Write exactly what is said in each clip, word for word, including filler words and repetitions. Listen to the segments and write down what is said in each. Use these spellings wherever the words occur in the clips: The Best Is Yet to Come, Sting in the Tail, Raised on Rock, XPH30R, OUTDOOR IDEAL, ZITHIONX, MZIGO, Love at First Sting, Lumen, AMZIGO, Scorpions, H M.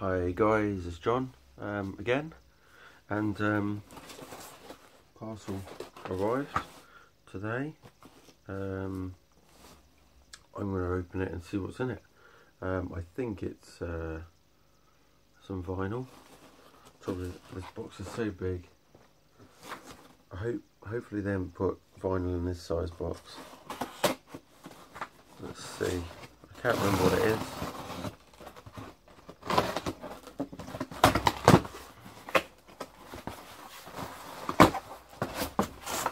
Hi guys, it's John um, again, and um, parcel arrived today. Um, I'm going to open it and see what's in it. Um, I think it's uh, some vinyl. Probably this box is so big. I hope, hopefully, they haven't put vinyl in this size box. Let's see. I can't remember what it is.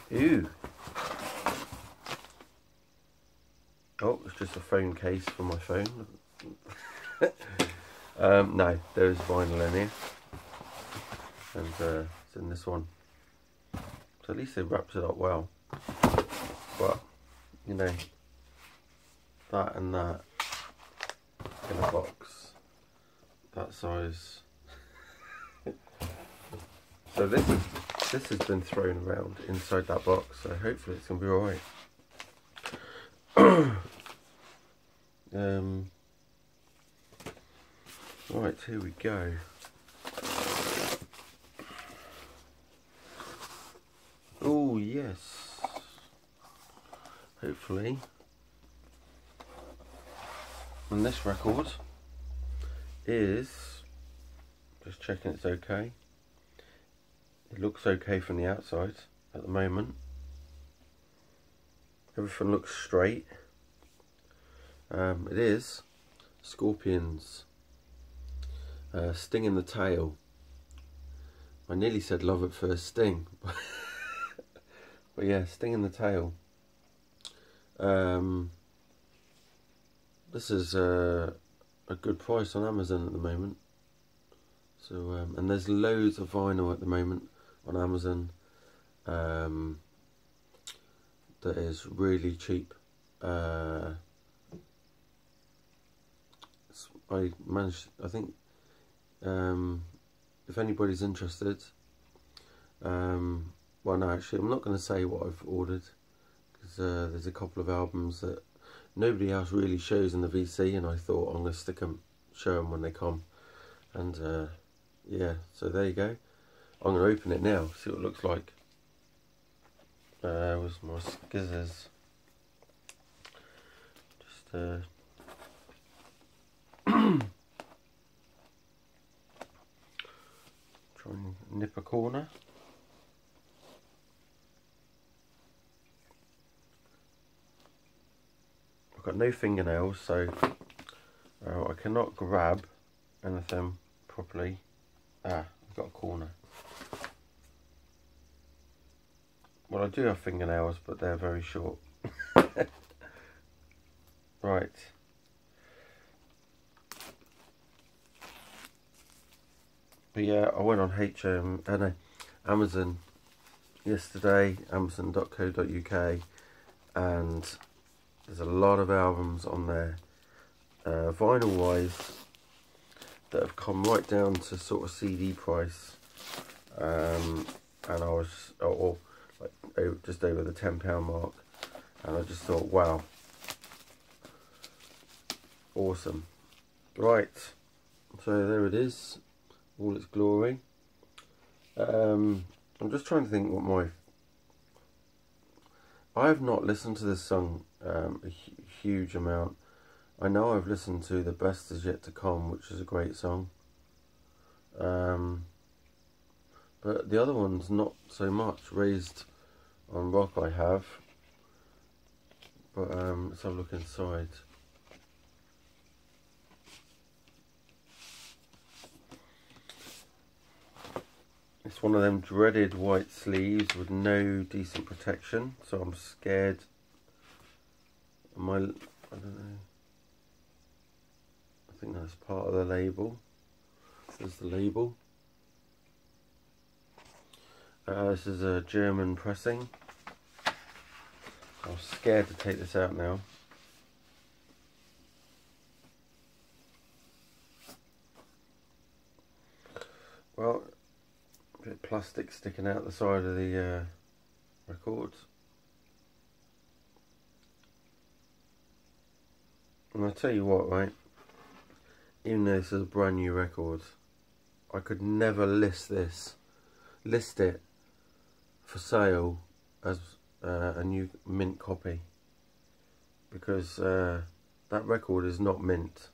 Ew. Oh, it's just a phone case for my phone. um, no, there is vinyl in here, and uh, it's in this one. So at least they wrapped it up well. But you know, that and that in a box that size. So this is. This has been thrown around inside that box, so hopefully it's going to be alright. um, right, here we go. Oh yes. Hopefully. And this record is, just checking it's okay. It looks okay from the outside at the moment. Everything looks straight. Um, it is Scorpions, uh, Sting in the Tail. I nearly said Love at First Sting. But yeah, Sting in the Tail. Um, this is uh, a good price on Amazon at the moment. So um, and there's loads of vinyl at the moment on Amazon um, that is really cheap. Uh, I managed. I think um, if anybody's interested, um, well, no, actually, I'm not going to say what I've ordered because uh, there's a couple of albums that nobody else really shows in the V C, and I thought I'm going to stick them, show them when they come, and. Uh, Yeah, so there you go. I'm going to open it now, see what it looks like. Uh, with my scissors. Just, uh... try and nip a corner. I've got no fingernails, so uh, I cannot grab anything properly. Ah, I've got a corner. Well, I do have fingernails, but they're very short. Right. But yeah, I went on H M, uh, no, Amazon yesterday, amazon dot co dot U K, and there's a lot of albums on there, uh, vinyl-wise, that have come right down to sort of C D price, um, and I was or, or like oh, just over the ten pound mark, and I just thought, wow, awesome. Right, so there it is, all its glory. Um, I'm just trying to think what my. I have not listened to this song um, a huge amount. I know I've listened to The Best Is Yet To Come, which is a great song. Um, but the other one's not so much. Raised on Rock I have. But um, let's have a look inside. It's one of them dreaded white sleeves with no decent protection. So I'm scared. My, I don't know. I think that's part of the label. There's the label. Uh, this is a German pressing. I'm scared to take this out now. Well, a bit of plastic sticking out the side of the uh, record. And I'll tell you what, right? even though this is a brand new record, I could never list this, list it for sale as uh, a new mint copy, because uh, that record is not mint,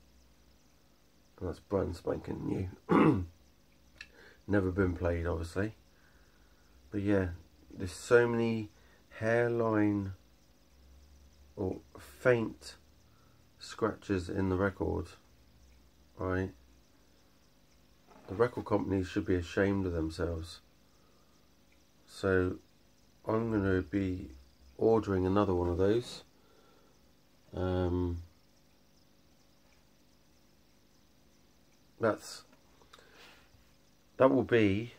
and that's brand spanking new. Never been played, obviously, but yeah, there's so many hairline or faint scratches in the record, right? The record companies should be ashamed of themselves. So I'm going to be ordering another one of those. Um, that's that will be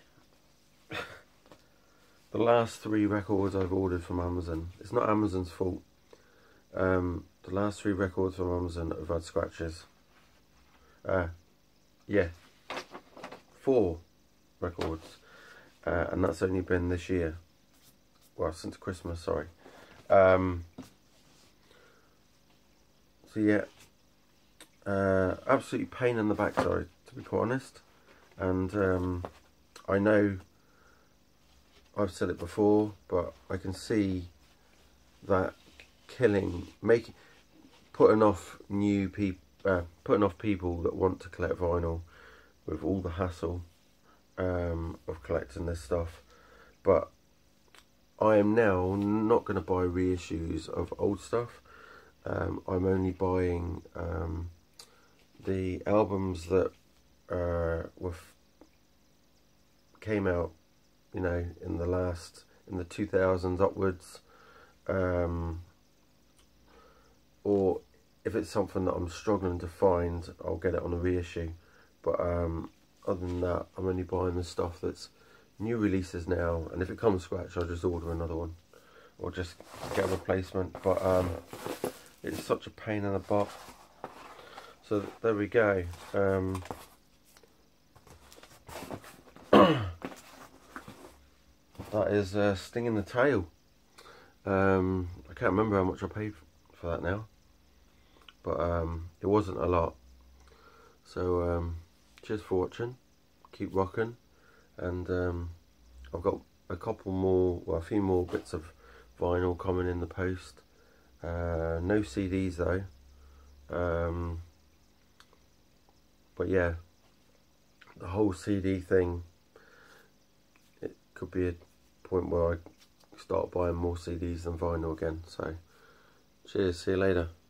the last three records I've ordered from Amazon. It's not Amazon's fault. Um, the last three records from Amazon have had scratches. Uh, yeah, four records. Uh, and that's only been this year. Well, since Christmas, sorry. Um, so, yeah. Uh, absolute pain in the backside, to be quite honest. And um, I know I've said it before, but I can see that killing, making, putting off new people, uh, putting off people that want to collect vinyl with all the hassle Um, of collecting this stuff. But I am now not going to buy reissues of old stuff. um, I'm only buying um, the albums that uh, were came out, you know, in the last in the two thousands upwards, um, or if it's something that I'm struggling to find, I'll get it on a reissue. But um, other than that, I'm only buying the stuff that's new releases now, and if it comes scratch, I'll just order another one or just get a replacement. But um, it's such a pain in the butt. So there we go. Um, that is uh, Sting in the Tail. Um, I can't remember how much I paid for that now, but um, it wasn't a lot. So um, cheers for watching, keep rocking, and um, I've got a couple more, well a few more bits of vinyl coming in the post, uh, no C Ds though, um, but yeah, the whole C D thing, it could be a point where I start buying more C Ds than vinyl again. So cheers, see you later.